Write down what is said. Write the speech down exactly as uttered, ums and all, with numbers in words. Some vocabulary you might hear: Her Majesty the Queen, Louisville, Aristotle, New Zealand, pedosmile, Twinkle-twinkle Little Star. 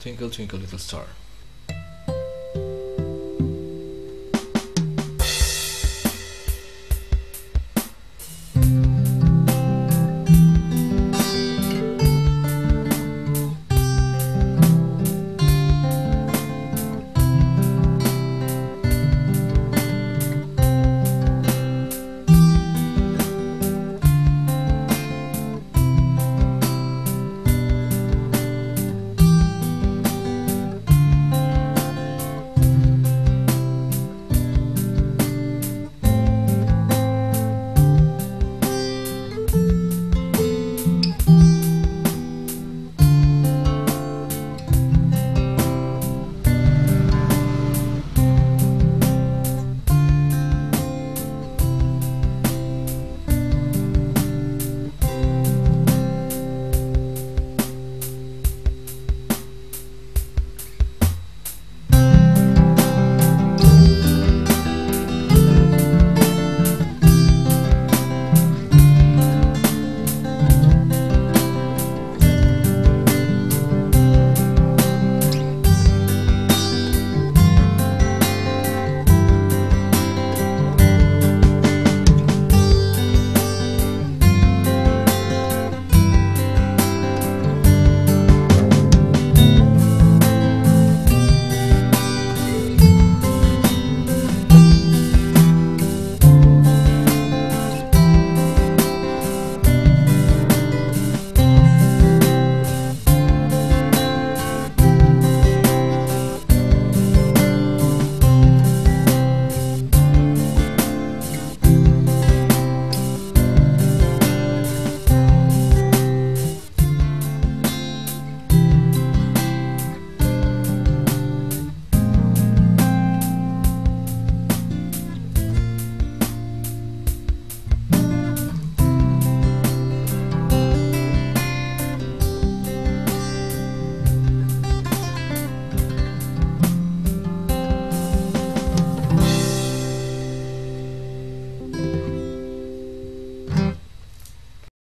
Twinkle, twinkle, little star.